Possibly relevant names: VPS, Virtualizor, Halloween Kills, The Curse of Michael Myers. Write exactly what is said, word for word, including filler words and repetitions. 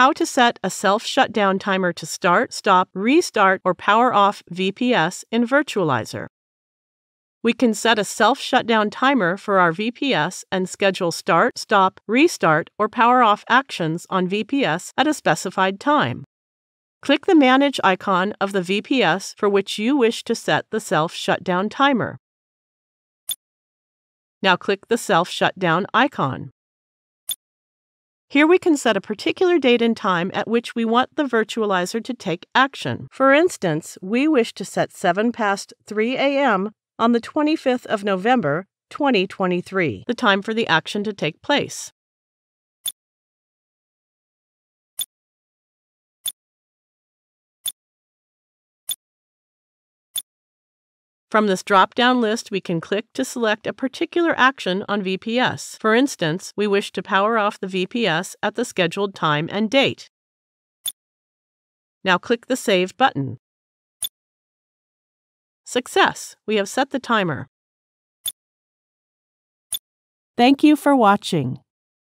how to set a self-shutdown timer to start, stop, restart, or power off V P S in Virtualizor. We can set a self-shutdown timer for our V P S and schedule start, stop, restart, or power off actions on V P S at a specified time. Click the Manage icon of the V P S for which you wish to set the self-shutdown timer. Now click the self-shutdown icon. Here we can set a particular date and time at which we want the virtualizer to take action. For instance, we wish to set seven past three A M on the twenty-fifth of November, twenty twenty-three, the time for the action to take place. From this drop-down list, we can click to select a particular action on V P S. For instance, we wish to power off the V P S at the scheduled time and date. Now click the Save button. Success! We have set the timer. Thank you for watching.